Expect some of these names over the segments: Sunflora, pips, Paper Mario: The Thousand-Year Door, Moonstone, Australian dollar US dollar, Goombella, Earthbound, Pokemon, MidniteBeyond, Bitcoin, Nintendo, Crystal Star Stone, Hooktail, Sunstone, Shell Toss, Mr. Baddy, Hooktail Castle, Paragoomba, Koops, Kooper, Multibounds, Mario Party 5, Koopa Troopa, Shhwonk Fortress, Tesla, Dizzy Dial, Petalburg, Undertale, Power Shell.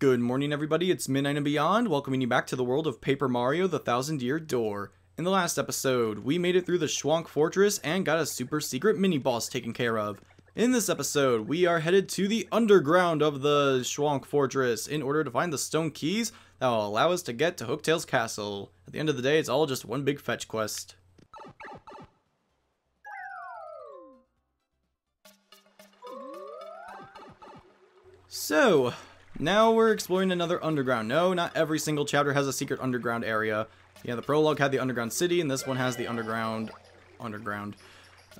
Good morning, everybody. It's midnight and beyond, welcoming you back to the world of Paper Mario: The Thousand-Year Door. In the last episode, we made it through the Shhwonk Fortress and got a super secret mini-boss taken care of. In this episode, we are headed to the underground of the Shhwonk Fortress in order to find the stone keys that will allow us to get to Hooktail's castle. At the end of the day, it's all just one big fetch quest. So, now we're exploring another underground. No, not every single chapter has a secret underground area. Yeah, the prologue had the underground city, and this one has the underground.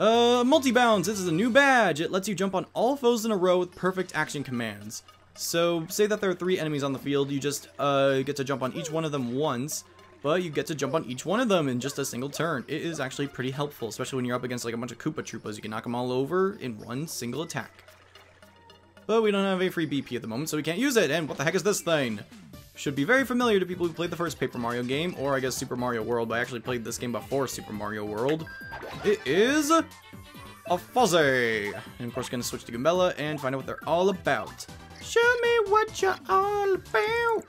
Multibounds! This is a new badge! It lets you jump on all foes in a row with perfect action commands. So, say that there are three enemies on the field, you just get to jump on each one of them once, but you get to jump on each one of them in just a single turn. It is actually pretty helpful, especially when you're up against like a bunch of Koopa Troopas. You can knock them all over in one single attack. But we don't have a free BP at the moment, so we can't use it, and what the heck is this thing? Should be very familiar to people who played the first Paper Mario game, or I guess Super Mario World, but I actually played this game before Super Mario World. It is a fuzzy! And of course gonna switch to Goombella and find out what they're all about. Show me what you're all about!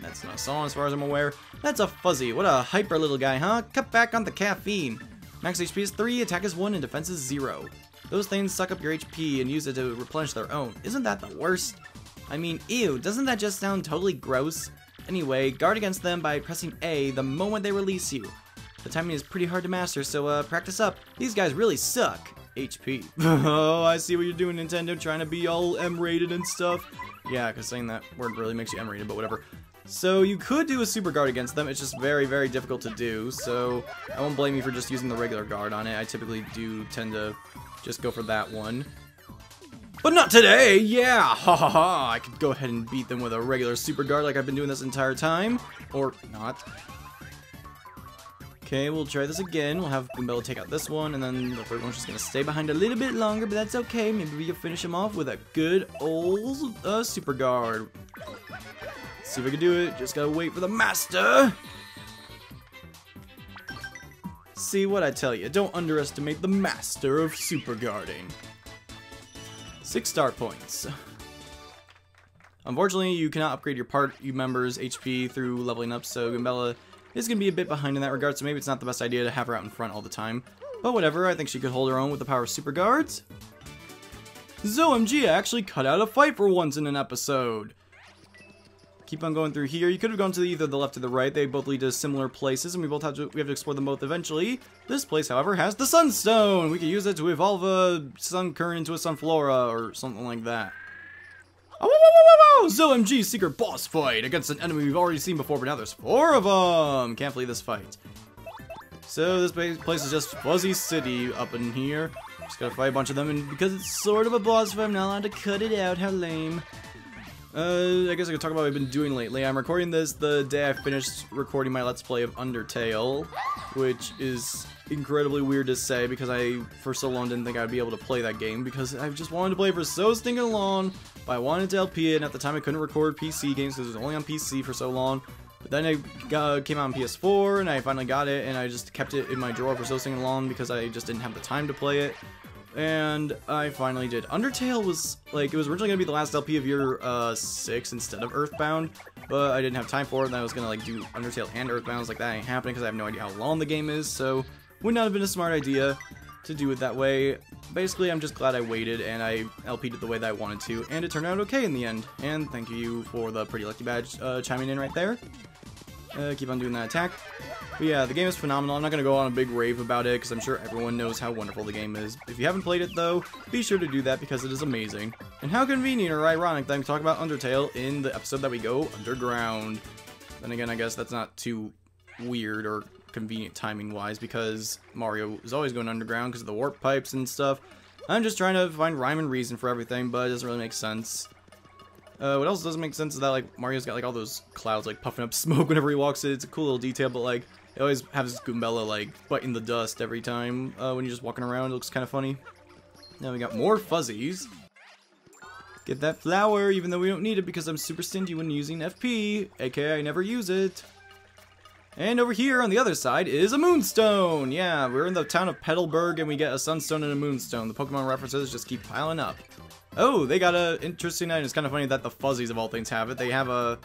That's not a song as far as I'm aware. That's a fuzzy, what a hyper little guy, huh? Cut back on the caffeine. Max HP is 3, attack is 1, and defense is 0. Those things suck up your HP and use it to replenish their own. Isn't that the worst? I mean, ew, doesn't that just sound totally gross? Anyway, guard against them by pressing A the moment they release you. The timing is pretty hard to master, so practice up. These guys really suck. HP. Oh, I see what you're doing, Nintendo, trying to be all M-rated and stuff. Yeah, because saying that word really makes you M-rated, but whatever. So you could do a super guard against them, it's just very, very difficult to do, so I won't blame you for just using the regular guard on it. I typically do tend to just go for that one. But not today! Yeah! Ha ha ha! I could go ahead and beat them with a regular super guard like I've been doing this entire time. Or not. Okay, we'll try this again. We'll have Goombella take out this one, and then the third one's just gonna stay behind a little bit longer, but that's okay. Maybe we'll finish him off with a good old super guard. Let's see if I can do it. Just gotta wait for the master! See what I tell you, don't underestimate the master of super guarding. 6 star points. Unfortunately, you cannot upgrade your party members' HP through leveling up, so Goombella is going to be a bit behind in that regard, so maybe it's not the best idea to have her out in front all the time. But whatever, I think she could hold her own with the power of super guards. ZOMG, I actually cut out a fight for once in an episode. Keep on going through here. You could have gone to either the left or the right. They both lead to similar places, and we have to explore them both eventually. This place, however, has the Sunstone! We could use it to evolve a sun current into a Sunflora or something like that. Oh, whoa, whoa, whoa, whoa! ZOMG secret boss fight against an enemy we've already seen before, but now there's 4 of them! Can't believe this fight. So this place is just Fuzzy City up in here. Just gotta fight a bunch of them, and because it's sort of a boss fight, I'm not allowed to cut it out. How lame. I guess I could talk about what I've been doing lately. I'm recording this the day I finished recording my Let's Play of Undertale, which is incredibly weird to say because I, for so long, didn't think I'd be able to play that game because I just wanted to play for so stinking long, but I wanted to LP it, and at the time I couldn't record PC games because it was only on PC for so long, but then it came out on PS4, and I finally got it, and I just kept it in my drawer for so stinking long because I just didn't have the time to play it. And I finally did. Undertale was, like, it was originally going to be the last LP of year 6 instead of Earthbound, but I didn't have time for it, and I was going to, like, do Undertale and Earthbound. I was like, that ain't happening because I have no idea how long the game is, so would not have been a smart idea to do it that way. Basically, I'm just glad I waited, and I LP'd it the way that I wanted to, and it turned out okay in the end. And thank you for the pretty lucky badge chiming in right there. Keep on doing that attack. But yeah, the game is phenomenal. I'm not going to go on a big rave about it because I'm sure everyone knows how wonderful the game is. If you haven't played it though, be sure to do that because it is amazing. And how convenient or ironic that I'm talking about Undertale in the episode that we go underground. Then again, I guess that's not too weird or convenient timing wise because Mario is always going underground because of the warp pipes and stuff. I'm just trying to find rhyme and reason for everything, but it doesn't really make sense. What else doesn't make sense is that, like, Mario's got, like, all those clouds, like, puffing up smoke whenever he walks in. It's a cool little detail, but, like, it always has Goombella, like, butt in the dust every time when you're just walking around. It looks kind of funny. Now we got more fuzzies. Get that flower, even though we don't need it because I'm super stingy when using FP, aka I never use it. And over here on the other side is a Moonstone! Yeah, we're in the town of Petalburg and we get a Sunstone and a Moonstone. The Pokemon references just keep piling up. Oh, they got an interesting item. It's kind of funny that the Fuzzies of all things have it. They have a...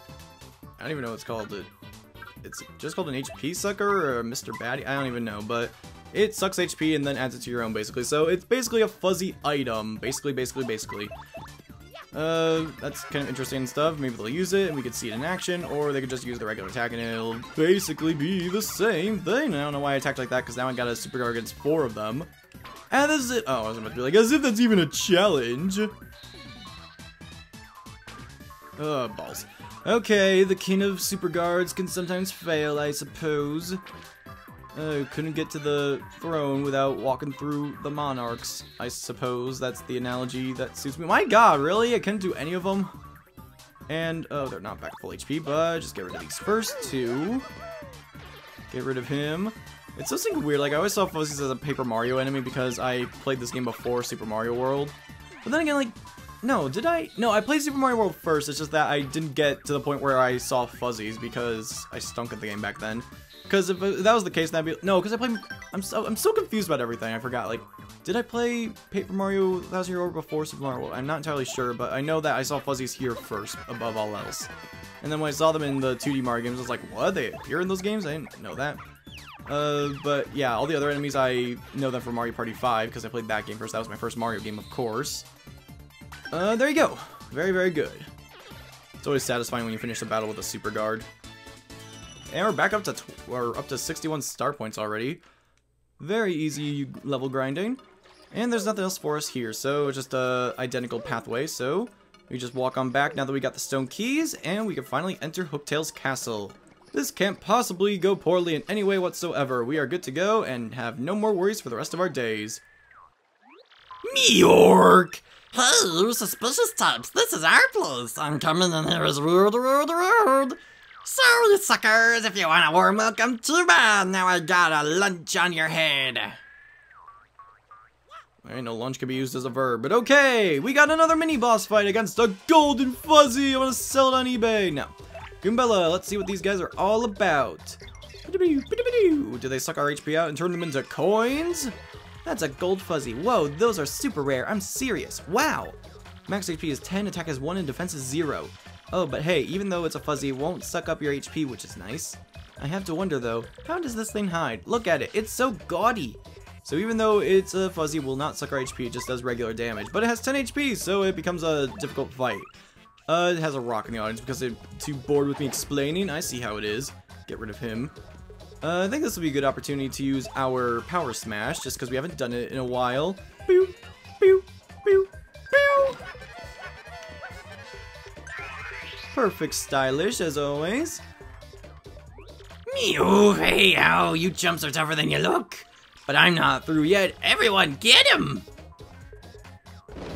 I don't even know what it's called. It's just called an HP sucker or Mr. Baddy? I don't even know, but it sucks HP and then adds it to your own, basically. So it's basically a fuzzy item. Basically. That's kind of interesting stuff. Maybe they'll use it and we could see it in action, or they could just use the regular attack and it'll basically be the same thing. I don't know why I attacked like that, because now I got a superguard against 4 of them. And this is it. Oh, I was about to be like, as if that's even a challenge. Oh, balls. Okay, the king of superguards can sometimes fail, I suppose. Couldn't get to the throne without walking through the monarchs, I suppose. That's the analogy that suits me. My god, really? I couldn't do any of them? And, oh, they're not back full HP, but just get rid of these first two. Get rid of him. It's something weird, like I always saw Fuzzies as a Paper Mario enemy because I played this game before Super Mario World. But then again, like, no, did I? No, I played Super Mario World first, it's just that I didn't get to the point where I saw Fuzzies because I stunk at the game back then. Because if that was the case, that'd be... No, because I played... I'm so confused about everything, I forgot, like, did I play Paper Mario: The Thousand-Year Door before Super Mario World? I'm not entirely sure, but I know that I saw Fuzzies here first, above all else. And then when I saw them in the 2D Mario games, I was like, what? They appear in those games? I didn't know that. But yeah, all the other enemies, I know them from Mario Party 5, because I played that game first. That was my first Mario game, of course. There you go. Very, very good. It's always satisfying when you finish the battle with a super guard. And we're back up to up to 61 star points already. Very easy level grinding. And there's nothing else for us here, so it's just a identical pathway. So we just walk on back now that we got the stone keys, and we can finally enter Hooktail's castle. This can't possibly go poorly in any way whatsoever. We are good to go and have no more worries for the rest of our days. Meork! Hello, suspicious types. This is our place. I'm coming in here as rude. Sorry, suckers, if you want a warm welcome, too bad. Now I got a lunch on your head. I know lunch can be used as a verb, but okay. We got another mini-boss fight against a golden fuzzy. I want to sell it on eBay. No. Goombella, let's see what these guys are all about. Do they suck our HP out and turn them into coins? That's a gold fuzzy. Whoa, those are super rare. I'm serious. Wow. Max HP is 10, attack is 1, and defense is 0. Oh, but hey, even though it's a fuzzy, it won't suck up your HP, which is nice. I have to wonder, though, how does this thing hide? Look at it, it's so gaudy! So even though it's a fuzzy, it will not suck our HP, it just does regular damage. But it has 10 HP, so it becomes a difficult fight. It has a rock in the audience because they're too bored with me explaining. I see how it is. Get rid of him. I think this will be a good opportunity to use our Power Smash, just because we haven't done it in a while. Pew! Pew! Pew! Pew! Perfect stylish, as always. Mew, hey, ow, you jumps are tougher than you look. But I'm not through yet. Everyone, get him!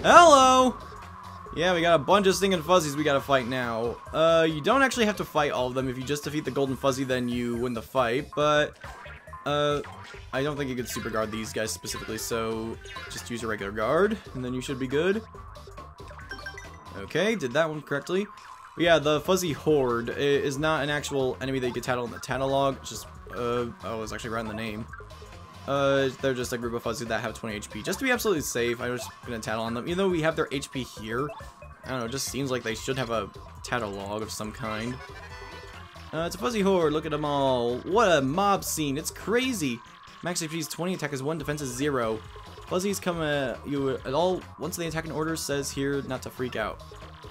Hello! Yeah, we got a bunch of stinking fuzzies we gotta fight now. You don't actually have to fight all of them. If you just defeat the golden fuzzy, then you win the fight, but... I don't think you could super guard these guys specifically, so... Just use your regular guard, and then you should be good. Okay, did that one correctly. Yeah, the Fuzzy Horde is not an actual enemy that you can tattle in the Tattletog. It's just, oh, it's actually right in the name. They're just a group of Fuzzies that have 20 HP. Just to be absolutely safe, I was gonna tattle on them. Even though we have their HP here, I don't know, it just seems like they should have a Tattletog of some kind. It's a Fuzzy Horde, look at them all. What a mob scene, it's crazy. Max HP is 20, attack is 1, defense is 0. Fuzzies come at you at all, once they attack in order, says here not to freak out.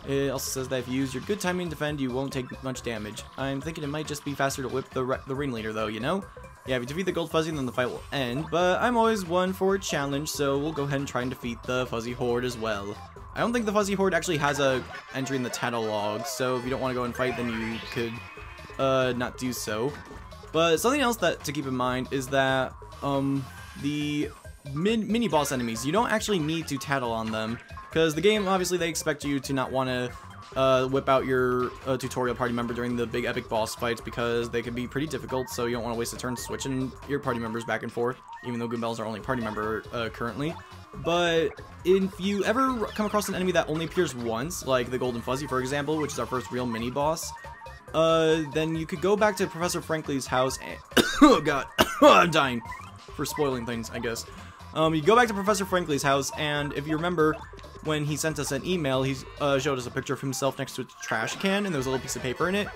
It also says that if you use your good timing to defend, you won't take much damage. I'm thinking it might just be faster to whip the ringleader, though, you know? Yeah, if you defeat the gold fuzzy, then the fight will end, but I'm always one for a challenge, so we'll go ahead and try and defeat the Fuzzy Horde as well. I don't think the Fuzzy Horde actually has a entry in the Tattletog, so if you don't want to go and fight, then you could not do so. But something else that to keep in mind is that the mini-boss enemies, you don't actually need to tattle on them, because the game, obviously, they expect you to not want to whip out your tutorial party member during the big epic boss fights because they can be pretty difficult, so you don't want to waste a turn switching your party members back and forth, even though Goombella's our only party member currently. But if you ever come across an enemy that only appears once, like the Golden Fuzzy, for example, which is our first real mini-boss, then you could go back to Professor Frankly's house and oh god, I'm dying for spoiling things, I guess. You go back to Professor Frankly's house, and if you remember, when he sent us an email, he showed us a picture of himself next to a trash can, and there was a little piece of paper in it.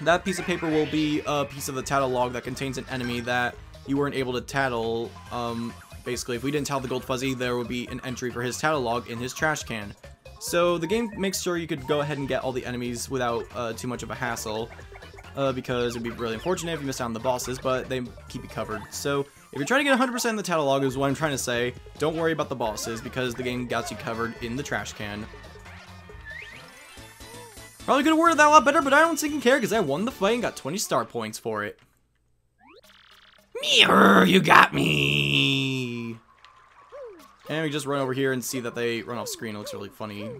That piece of paper will be a piece of the tattle log that contains an enemy that you weren't able to tattle. Basically, if we didn't tattle the Gold Fuzzy, there would be an entry for his tattle log in his trash can. So the game makes sure you could go ahead and get all the enemies without too much of a hassle, because it would be really unfortunate if you missed out on the bosses, but they keep you covered. So if you're trying to get 100% in the tattle log, is what I'm trying to say, don't worry about the bosses, because the game got you covered in the trash can. Probably could have worded that a lot better, but I don't think I care, because I won the fight and got 20 star points for it. Meow, you got me! And we just run over here and see that they run off screen. It looks really funny.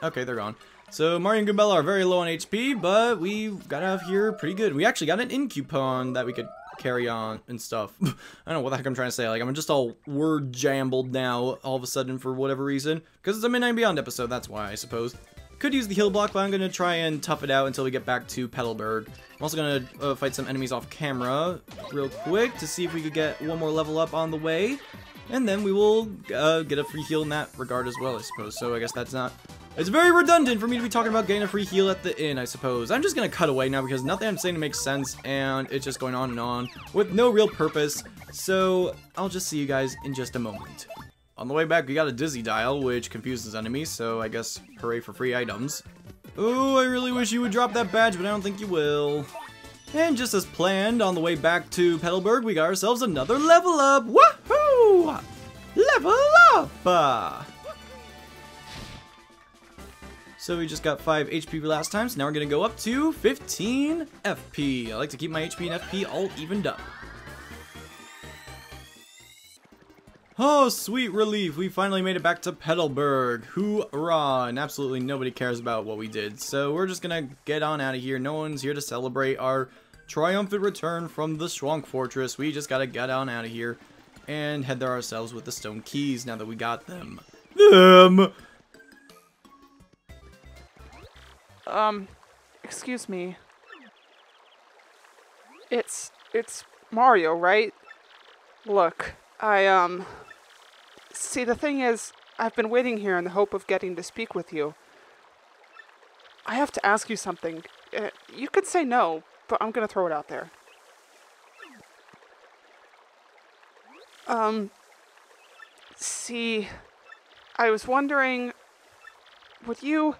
Okay, they're gone. So Mario and Goombella are very low on HP, but we got out of here pretty good. We actually got an in coupon that we could carry on and stuff. I don't know what the heck I'm trying to say. Like, I'm just all word jambled now all of a sudden for whatever reason. Because it's a Midnight Beyond episode, that's why, I suppose. Could use the heal block, but I'm going to try and tough it out until we get back to Petalburg. I'm also going to fight some enemies off camera real quick to see if we could get one more level up on the way. And then we will get a free heal in that regard as well, I suppose. So I guess that's not... It's very redundant for me to be talking about getting a free heal at the inn, I suppose. I'm just going to cut away now because nothing I'm saying makes sense. And it's just going on and on with no real purpose. So I'll just see you guys in just a moment. On the way back, we got a Dizzy Dial, which confuses enemies. So I guess hooray for free items. Oh, I really wish you would drop that badge, but I don't think you will. And just as planned, on the way back to Petalburg, we got ourselves another level up. Woohoo! Level up! So we just got 5 HP last time, so now we're gonna go up to 15 FP. I like to keep my HP and FP all evened up. Oh, sweet relief, we finally made it back to Petalburg. Hoorah! And absolutely nobody cares about what we did, so we're just gonna get on out of here. No one's here to celebrate our triumphant return from the Shhwonk Fortress. We just gotta get on out of here and head there ourselves with the stone keys now that we got them. Excuse me. It's Mario, right? Look, I see, the thing is, I've been waiting here in the hope of getting to speak with you. I have to ask you something. You could say no, but I'm gonna throw it out there. See, I was wondering, would you...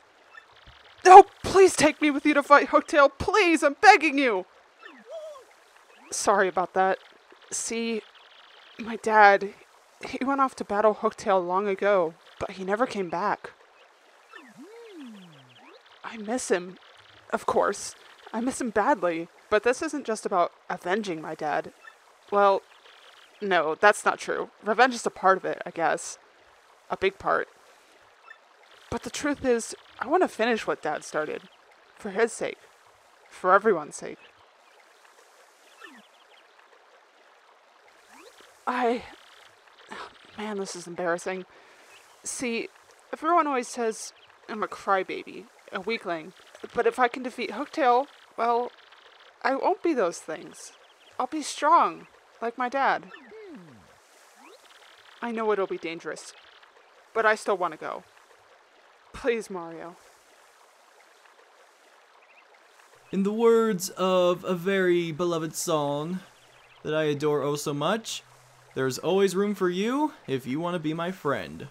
Oh, please take me with you to fight Hooktail, please, I'm begging you! Sorry about that. See, my dad, he went off to battle Hooktail long ago, but he never came back. I miss him, of course. I miss him badly, but this isn't just about avenging my dad. Well... No, that's not true. Revenge is a part of it, I guess. A big part. But the truth is, I want to finish what Dad started. For his sake. For everyone's sake. Man, this is embarrassing. See, everyone always says I'm a crybaby, a weakling. But if I can defeat Hooktail, well, I won't be those things. I'll be strong, like my dad. I know it'll be dangerous, but I still want to go. Please, Mario. In the words of a very beloved song that I adore oh so much, there's always room for you if you want to be my friend.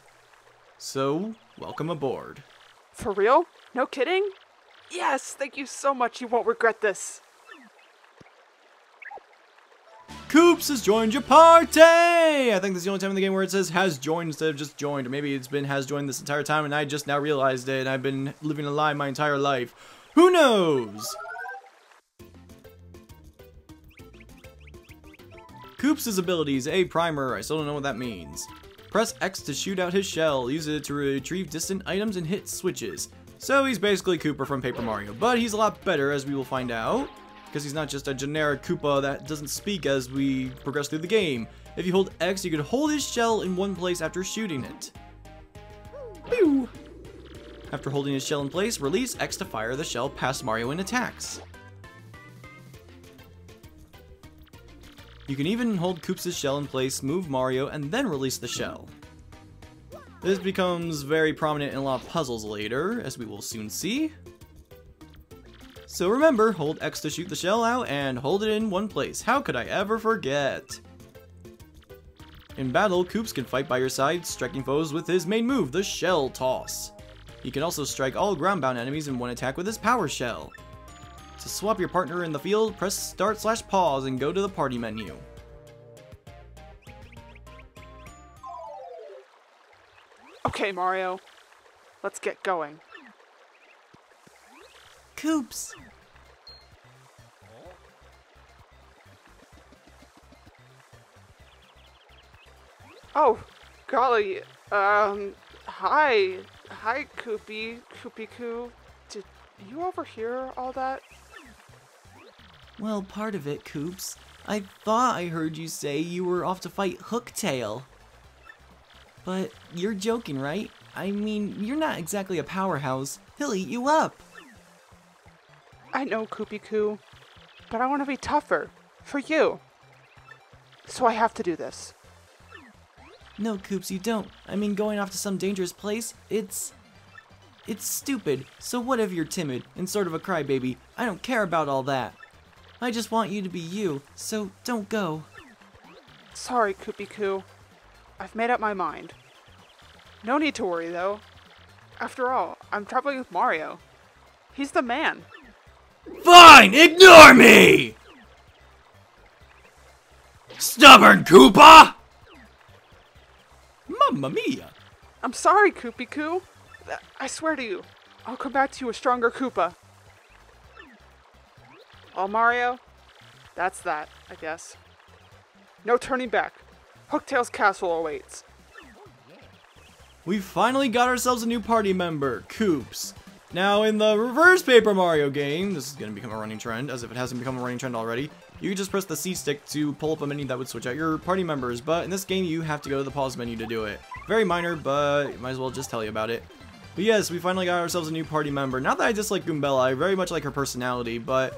So, welcome aboard. For real? No kidding? Yes, thank you so much. You won't regret this. Koops has joined your party! I think this is the only time in the game where it says has joined instead of just joined. Or maybe it's been has joined this entire time and I just now realized it and I've been living a lie my entire life. Who knows? Koops' abilities, A primer, I still don't know what that means. Press X to shoot out his shell, use it to retrieve distant items and hit switches. So he's basically Kooper from Paper Mario, but he's a lot better as we will find out. Because he's not just a generic Koopa that doesn't speak as we progress through the game. If you hold X, you can hold his shell in one place after shooting it. Pew! After holding his shell in place, release X to fire the shell past Mario and attacks. You can even hold Koops' shell in place, move Mario, and then release the shell. This becomes very prominent in a lot of puzzles later, as we will soon see. So remember, hold X to shoot the shell out, and hold it in one place. How could I ever forget? In battle, Koops can fight by your side, striking foes with his main move, the Shell Toss. He can also strike all ground-bound enemies in one attack with his Power Shell. To swap your partner in the field, press Start/Pause and go to the party menu. Okay, Mario. Let's get going. Koops! Oh, golly, hi. Hi, Koopy, Koopy-Koo. Did you overhear all that? Well, part of it, Koops. I thought I heard you say you were off to fight Hooktail. But you're joking, right? I mean, you're not exactly a powerhouse. He'll eat you up. I know, Koopy-Koo, but I want to be tougher. For you. So I have to do this. No, Koops, you don't. I mean, going off to some dangerous place, it's stupid. So what if you're timid and sort of a crybaby? I don't care about all that. I just want you to be you, so don't go. Sorry, Koopy-Koo. I've made up my mind. No need to worry, though. After all, I'm traveling with Mario. He's the man. Fine! Ignore me! Stubborn Koopa! Mamma mia! I'm sorry, Koopy-Koo. I swear to you, I'll come back to you a stronger Koopa. Oh, Mario, that's that, I guess. No turning back. Hooktail's castle awaits. We finally got ourselves a new party member, Koops. Now, in the reverse Paper Mario game, this is going to become a running trend, as if it hasn't become a running trend already, you can just press the C stick to pull up a menu that would switch out your party members, but in this game you have to go to the pause menu to do it. Very minor, but might as well just tell you about it. But yes, we finally got ourselves a new party member. Not that I dislike Goombella, I very much like her personality, but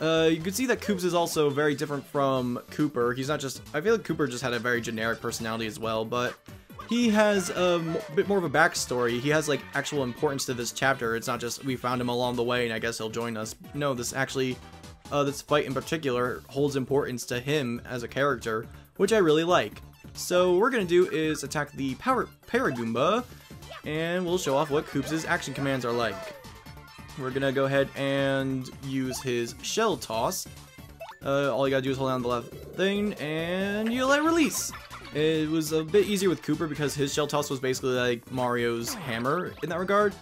you can see that Koops is also very different from Kooper. He's not just, I feel like Kooper just had a very generic personality as well, but he has a bit more of a backstory. He has like actual importance to this chapter. It's not just we found him along the way and I guess he'll join us. No, this actually, this fight in particular holds importance to him as a character, which I really like. So what we're gonna do is attack the Paragoomba, and we'll show off what Koops' action commands are like. We're gonna go ahead and use his Shell Toss. All you gotta do is hold down the left thing, and you'll let release. It was a bit easier with Kooper because his Shell Toss was basically like Mario's hammer in that regard.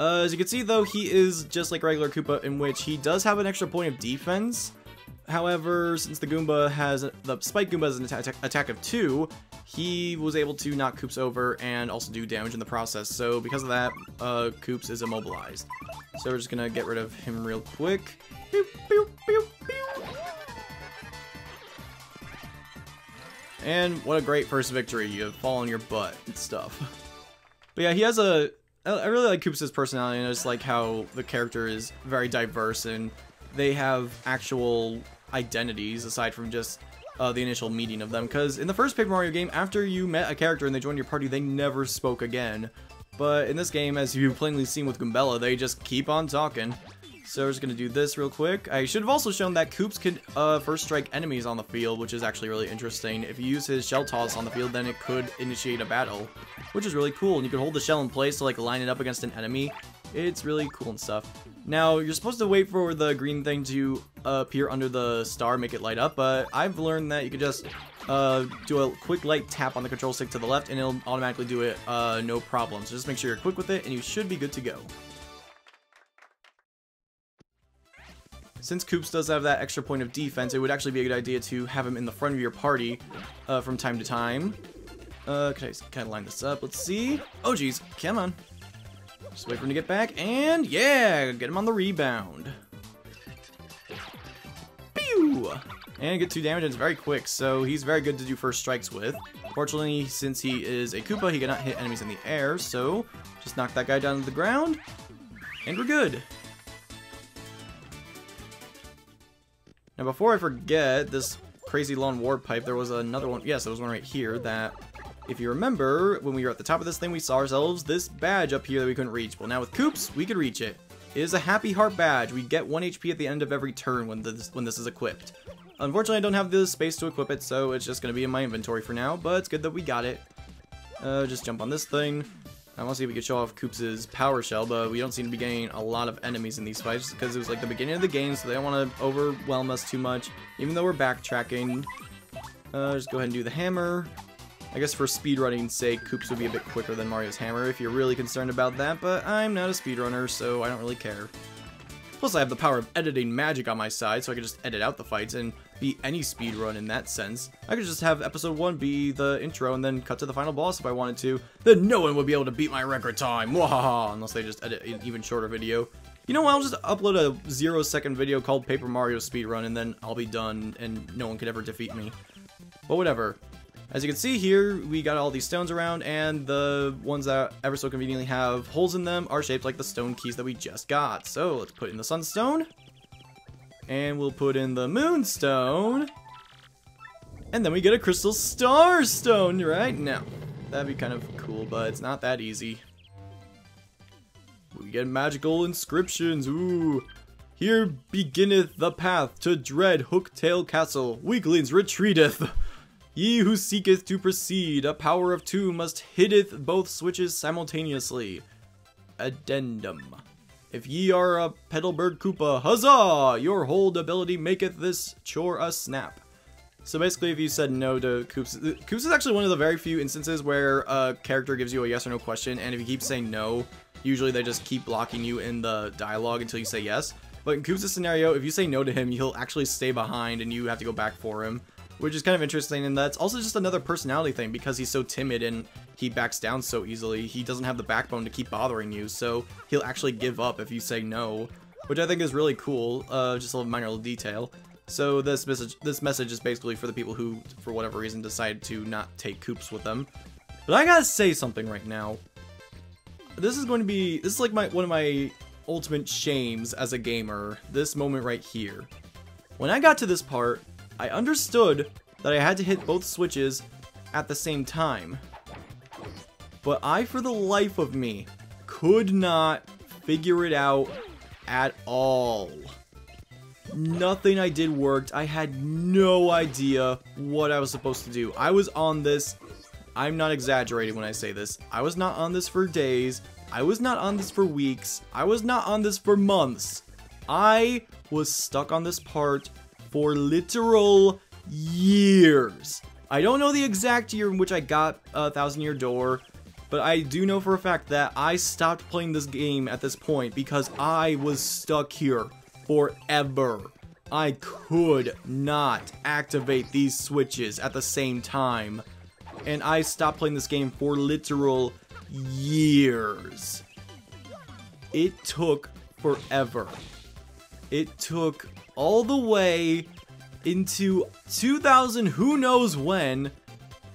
As you can see though, he is just like regular Koopa in which he does have an extra point of defense. However, since the Goomba has, the Spike Goomba has an attack of 2, he was able to knock Koops over and also do damage in the process. So because of that, Koops is immobilized. So we're just gonna get rid of him real quick. Pew, pew, pew, pew. And what a great first victory. You fall on your butt and stuff. But yeah, he has a... I really like Koops' personality, and I just like how the character is very diverse, and they have actual identities aside from just the initial meeting of them. Because in the first Paper Mario game, after you met a character and they joined your party, they never spoke again. But in this game, as you've plainly seen with Goombella, they just keep on talking. So we're just going to do this real quick. I should have also shown that Koops could first strike enemies on the field, which is actually really interesting. If you use his Shell Toss on the field, then it could initiate a battle, which is really cool. And you can hold the shell in place to like line it up against an enemy. It's really cool and stuff. Now, you're supposed to wait for the green thing to appear under the star, make it light up. But I've learned that you can just do a quick light tap on the control stick to the left, and it'll automatically do it no problem. So just make sure you're quick with it, and you should be good to go. Since Koops does have that extra point of defense, it would actually be a good idea to have him in the front of your party from time to time. Can I kind of line this up? Let's see. Oh, geez. Come on. Just wait for him to get back. And yeah, get him on the rebound. Pew! and get 2 damage, and it's very quick, so he's very good to do first strikes with. Fortunately, since he is a Koopa, he cannot hit enemies in the air, so just knock that guy down to the ground, and we're good. Now, before I forget, this crazy long warp pipe, there was another one. Yes, there was one right here that, if you remember, when we were at the top of this thing, we saw ourselves this badge up here that we couldn't reach. Well, now with Koops, we could reach it. It is a Happy Heart badge. We get 1 HP at the end of every turn when this is equipped. Unfortunately, I don't have the space to equip it, so it's just going to be in my inventory for now, but it's good that we got it. Just jump on this thing. I want to see if we can show off Koops' Power Shell, but we don't seem to be getting a lot of enemies in these fights because it was like the beginning of the game, so they don't want to overwhelm us too much, even though we're backtracking. Just go ahead and do the hammer. I guess for speedrunning's sake, Koops would be a bit quicker than Mario's hammer if you're really concerned about that, but I'm not a speedrunner, so I don't really care. Plus, I have the power of editing magic on my side, so I can just edit out the fights and be any speedrun in that sense. I could just have episode 1 be the intro and then cut to the final boss if I wanted to. Then no one would be able to beat my record time, wahaha, unless they just edit an even shorter video. You know what, I'll just upload a 0-second video called Paper Mario Speedrun, and then I'll be done, and no one could ever defeat me. But whatever. As you can see here, we got all these stones around, and the ones that ever so conveniently have holes in them are shaped like the stone keys that we just got. So let's put in the Sunstone, and we'll put in the Moonstone, and then we get a Crystal Star Stone right now. That'd be kind of cool, but it's not that easy. We get magical inscriptions, ooh. Here beginneth the path to dread Hooktail Castle. Weaklings retreateth. Ye who seeketh to proceed, a power of 2 must hitteth both switches simultaneously. Addendum. If ye are a Petalburg Koopa, huzzah! Your hold ability maketh this chore a snap. So basically, if you said no to Koops is actually one of the very few instances where a character gives you a yes or no question, and if you keep saying no, usually they just keep blocking you in the dialogue until you say yes. But in Koops' scenario, if you say no to him, he'll actually stay behind and you have to go back for him. Which is kind of interesting, and that's also just another personality thing, because he's so timid and he backs down so easily, he doesn't have the backbone to keep bothering you, so he'll actually give up if you say no, which I think is really cool, just a little minor little detail. So this message is basically for the people who, for whatever reason, decide to not take Koops with them. But I gotta say something right now. This is like one of my ultimate shames as a gamer, this moment right here. When I got to this part, I understood that I had to hit both switches at the same time, but I, for the life of me, could not figure it out at all. Nothing I did worked. I had no idea what I was supposed to do. I was on this, I'm not exaggerating when I say this, I was not on this for days, I was not on this for weeks, I was not on this for months. I was stuck on this part for literal years. I don't know the exact year in which I got a Thousand-Year Door, but I do know for a fact that I stopped playing this game at this point because I was stuck here forever. I could not activate these switches at the same time, and I stopped playing this game for literal years. It took forever. It took all the way into 2000 who knows when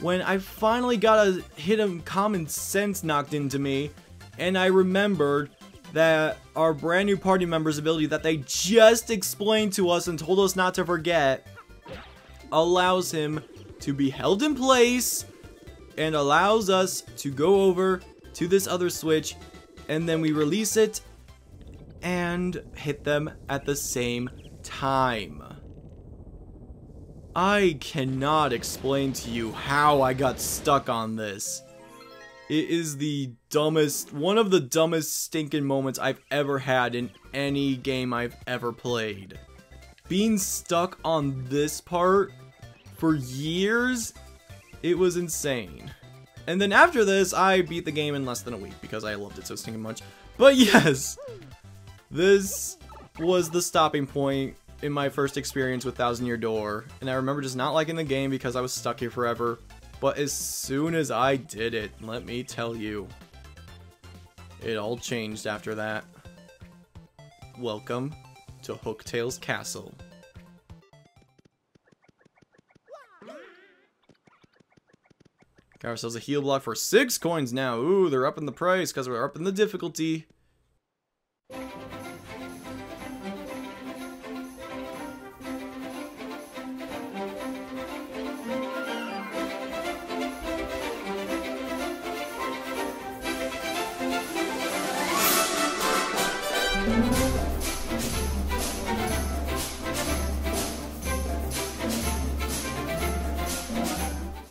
I finally got a hit of common sense knocked into me, and I remembered that our brand new party member's ability that they just explained to us and told us not to forget allows him to be held in place and allows us to go over to this other switch, and then we release it and hit them at the same time. I cannot explain to you how I got stuck on this. It is the dumbest, one of the dumbest stinking moments I've ever had in any game I've ever played. Being stuck on this part for years, it was insane. And then after this, I beat the game in less than a week because I loved it so stinking much. But yes, this was the stopping point in my first experience with Thousand-Year Door, and I remember just not liking the game because I was stuck here forever, but as soon as I did it, let me tell you, it all changed after that. Welcome to Hooktail's Castle. Got ourselves a heal block for 6 coins now. Ooh, they're up in the price because we're up in the difficulty.